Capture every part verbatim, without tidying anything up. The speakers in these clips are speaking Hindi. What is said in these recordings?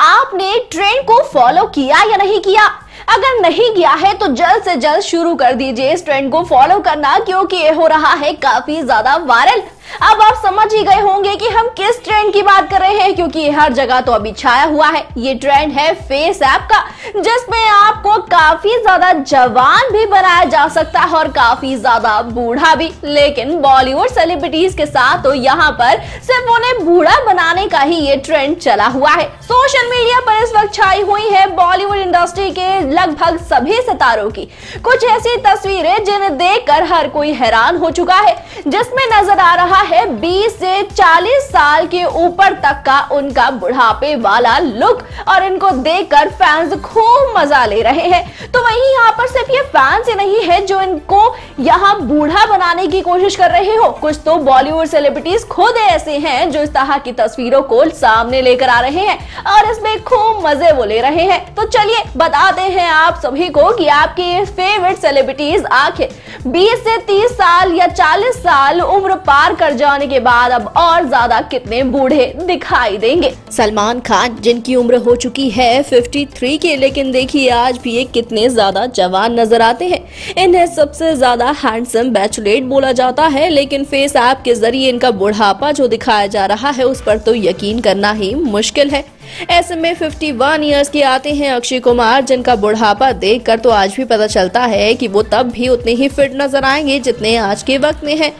आपने ट्रेंड को फॉलो किया या नहीं किया? अगर नहीं किया है तो जल्द से जल्द शुरू कर दीजिए इस ट्रेंड को फॉलो करना, क्योंकि ये हो रहा है काफी ज्यादा वायरल। अब आप समझ ही गए होंगे कि हम किस ट्रेंड की बात कर रहे हैं, क्योंकि हर जगह तो अभी छाया हुआ है। ये ट्रेंड है फेस ऐप का, जिसमें आपको काफी ज्यादा जवान भी बनाया जा सकता है और काफी ज्यादा बूढ़ा भी। लेकिन बॉलीवुड सेलिब्रिटीज के साथ तो यहाँ पर सिर्फ उन्हें बूढ़ा बनाने का ही ये ट्रेंड चला हुआ है। सोशल मीडिया पर इस वक्त छाई हुई है बॉलीवुड इंडस्ट्री के लगभग सभी सितारों की कुछ ऐसी तस्वीरें जिन्हें देखकर हर कोई हैरान हो चुका है, जिसमें नजर आ रहा है बीस से चालीस साल के ऊपर तक का उनका बुढ़ापे वाला लुक, और इनको देखकर फैंस खूब मजा ले रहे हैं। तो वहीं यहाँ पर सिर्फ ये फैंस ही नहीं है जो इनको यहाँ बूढ़ा बनाने की कोशिश कर रहे हो, कुछ तो बॉलीवुड सेलिब्रिटीज खुद ऐसे हैं जो इस तरह की तस्वीरों को सामने लेकर आ रहे हैं और इसमें खूब मजे वो ले रहे हैं। तो चलिए बताते हैं आप सभी को कि आपकी फेवरेट सेलिब्रिटीज आखिर बीस से तीस साल या चालीस साल उम्र पार कर जाने के बाद अब और ज्यादा कितने बूढ़े दिखाई देंगे। सलमान खान जिनकी उम्र हो चुकी है तिरेपन की, लेकिन देखिए आज भी ये कितने ज्यादा जवान नजर आते हैं। इन्हें सबसे ज्यादा हैंडसम बैचलेट बोला जाता है, लेकिन फेस ऐप के जरिए इनका बुढ़ापा जो दिखाया जा रहा है उस पर तो यकीन करना ही मुश्किल है। ऐसे में इक्यावन इयर्स के आते हैं अक्षय कुमार, जिनका बुढ़ापा देखकर तो आज भी पता चलता है कि वो तब भी उतने ही फिट नजर आएंगे जितने आज के वक्त में हैं।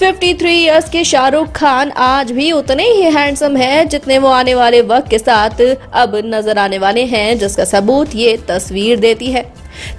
तिरेपन इयर्स के शाहरुख खान आज भी उतने ही हैंडसम हैं जितने वो आने वाले वक्त के साथ अब नजर आने वाले हैं, जिसका सबूत ये तस्वीर देती है।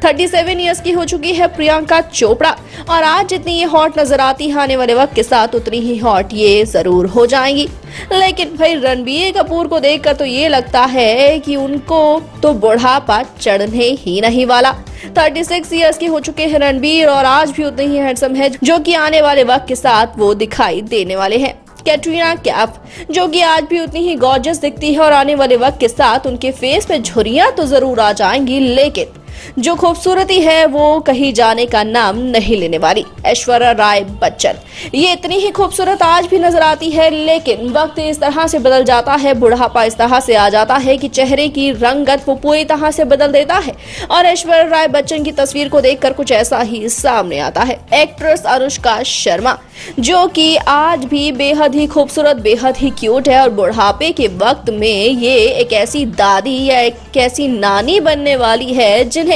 सैंतीस इयर्स की हो चुकी है प्रियंका चोपड़ा, और आज जितनी ये हॉट नजर आती है आने वाले वक्त के साथ उतनी ही हॉट ये जरूर हो जाएंगी। लेकिन भाई रणबीर कपूर को देखकर तो ये लगता है कि उनको तो बुढ़ापा चढ़ने ही नहीं वाला। छत्तीस इयर्स के हो चुके हैं रणबीर, और आज भी उतने ही हैंडसम है जो कि आने वाले वक्त के साथ वो दिखाई देने वाले हैं। कैटरीना कैफ जो कि आज भी उतनी ही गॉर्जियस दिखती है, और आने वाले वक्त के साथ उनके फेस पे झुर्रियां तो जरूर आ जाएंगी, लेकिन जो खूबसूरती है वो कहीं जाने का नाम नहीं लेने वाली। ऐश्वर्या राय बच्चन ये इतनी ही खूबसूरत आज भी नजर आती है, लेकिन वक्त इस तरह से बदल जाता है, बुढ़ापा इस तरह से आ जाता है कि चेहरे की रंगत वो पूरी तरह से बदल देता है। और ऐश्वर्या राय बच्चन की तस्वीर को देखकर कुछ ऐसा ही सामने आता है। एक्ट्रेस अनुष्का शर्मा जो कि आज भी बेहद ही खूबसूरत, बेहद ही क्यूट है, और बुढ़ापे के वक्त में ये एक ऐसी दादी या एक ऐसी नानी बनने वाली है जिन्हें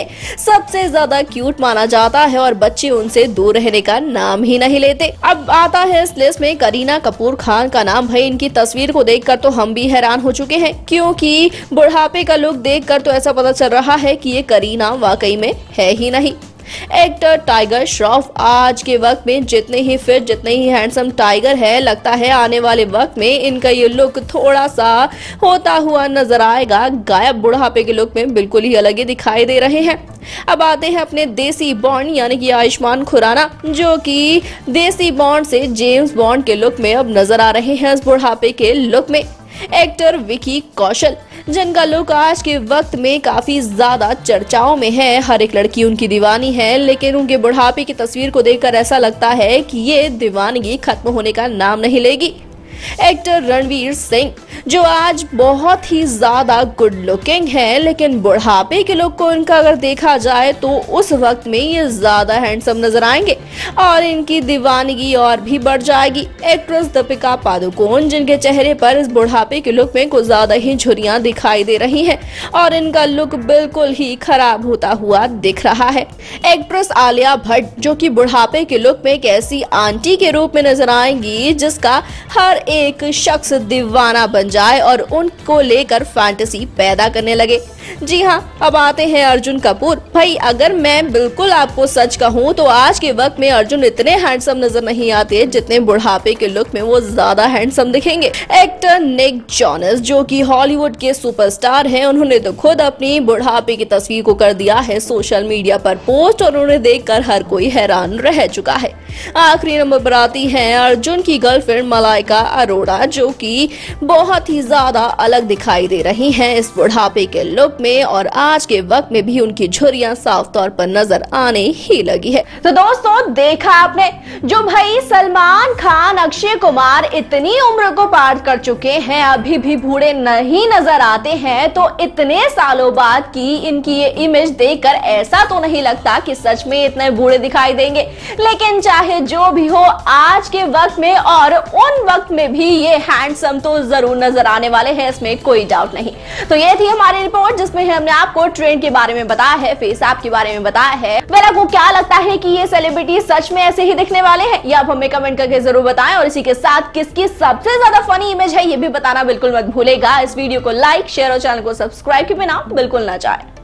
सबसे ज्यादा क्यूट माना जाता है, और बच्चे उनसे दूर रहने का नाम ही नहीं लेते। अब आता है इस लिस्ट में करीना कपूर खान का नाम। भाई इनकी तस्वीर को देखकर तो हम भी हैरान हो चुके हैं, क्योंकि बुढ़ापे का लुक देखकर तो ऐसा पता चल रहा है कि ये करीना वाकई में है ही नहीं। एक्टर टाइगर श्रॉफ आज के वक्त में जितने ही फिट, जितने ही हैंडसम टाइगर है, लगता है आने वाले वक्त में इनका ये लुक थोड़ा सा होता हुआ नजर आएगा गायब। बुढ़ापे के लुक में बिल्कुल ही अलग ही दिखाई दे रहे हैं। अब आते हैं अपने देसी बॉन्ड यानी कि आयुष्मान खुराना, जो कि देसी बॉन्ड से जेम्स बॉन्ड के लुक में अब नजर आ रहे हैं इस बुढ़ापे के लुक में। एक्टर विकी कौशल जिनका लुक आज के वक्त में काफी ज्यादा चर्चाओं में है, हर एक लड़की उनकी दीवानी है, लेकिन उनके बुढ़ापे की तस्वीर को देखकर ऐसा लगता है कि ये दीवानगी खत्म होने का नाम नहीं लेगी। एक्टर रणवीर सिंह जो आज बहुत ही ज्यादा गुड लुकिंग है, लेकिन बुढ़ापे के लुक को इनका अगर देखा जाए तो उस वक्त में ये ज्यादा हैंडसम नजर आएंगे और इनकी दीवानगी और भी बढ़ जाएगी। एक्ट्रेस दीपिका पादुकोण जिनके चेहरे पर इस बुढ़ापे के लुक में कुछ ज्यादा ही झुर्रियां दिखाई दे रही हैं और इनका लुक बिल्कुल ही खराब होता हुआ दिख रहा है। एक्ट्रेस आलिया भट्ट जो की बुढ़ापे के लुक में एक ऐसी आंटी के रूप में नजर आएंगी जिसका हर एक शख्स दीवाना बन जाए और उनको लेकर फैंटेसी पैदा करने लगे। जी हाँ, अब आते हैं अर्जुन कपूर। भाई अगर मैं बिल्कुल आपको सच कहूँ तो आज के वक्त में अर्जुन इतने हैंडसम नजर नहीं आते जितने बुढ़ापे के लुक में वो ज्यादा हैंडसम दिखेंगे। एक्टर निक जॉनस जो कि हॉलीवुड के सुपरस्टार हैं, उन्होंने तो खुद अपनी बुढ़ापे की तस्वीर को कर दिया है सोशल मीडिया पर पोस्ट, और उन्हें देख कर हर कोई हैरान रह चुका है। आखिरी नंबर पर आती है अर्जुन की गर्लफ्रेंड मलाइका अरोड़ा जो कि बहुत ही ज्यादा अलग दिखाई दे रही हैं इस बुढ़ापे के लुक वक्त में और आज के वक्त में भी उनकी झुर्रियां साफ तौर पर नजर आने ही लगी है। तो दोस्तों देखा आपने जो भाई सलमान खान अक्षय कुमार इतनी उम्र को पार कर चुके हैं अभी भी बूढ़े नहीं नजर आते हैं, तो इतने सालों बाद की इनकी ये इमेज देखकर ऐसा तो नहीं लगता कि सच में इतने बूढ़े दिखाई देंगे। लेकिन चाहे जो भी हो आज के वक्त में और उन वक्त में भी ये हैंडसम तो जरूर नजर आने वाले हैं, इसमें कोई डाउट नहीं। तो ये थी हमारी रिपोर्ट जिसमें हमने आपको ट्रेंड के बारे में बताया है, फेस ऐप के बारे में बताया है। वैसे आपको क्या लगता है कि ये सेलिब्रिटी सच में ऐसे ही दिखने वाले हैं, या आप हमें कमेंट करके जरूर बताएं। और इसी के साथ किसकी सबसे ज्यादा फनी इमेज है ये भी बताना बिल्कुल मत भूलेगा। इस वीडियो को लाइक शेयर और चैनल को सब्सक्राइब के बिना बिल्कुल ना जाए।